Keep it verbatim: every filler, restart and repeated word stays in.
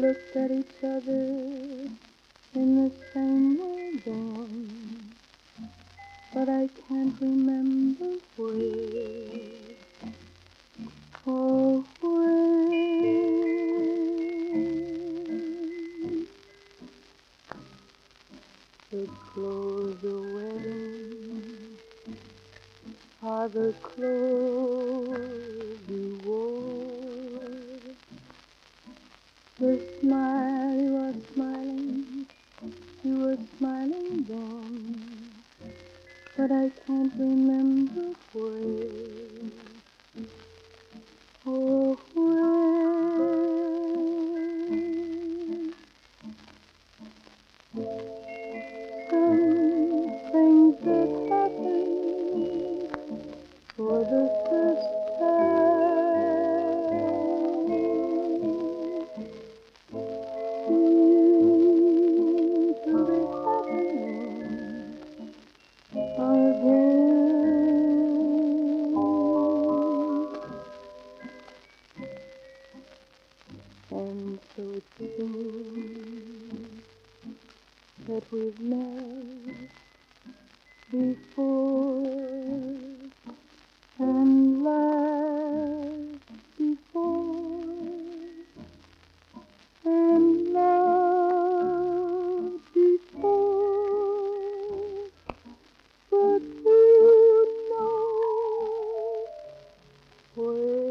looked at each other in the same way then, but I can't remember where. Oh, when the closer wedding are the clothes you wore, the smile you were smiling, you were smiling then, but I can't remember where. Oh, when something did happen for the first time, seemed to be happening again. And so it seems that we've met before and laughed before and loved before, but who knows where.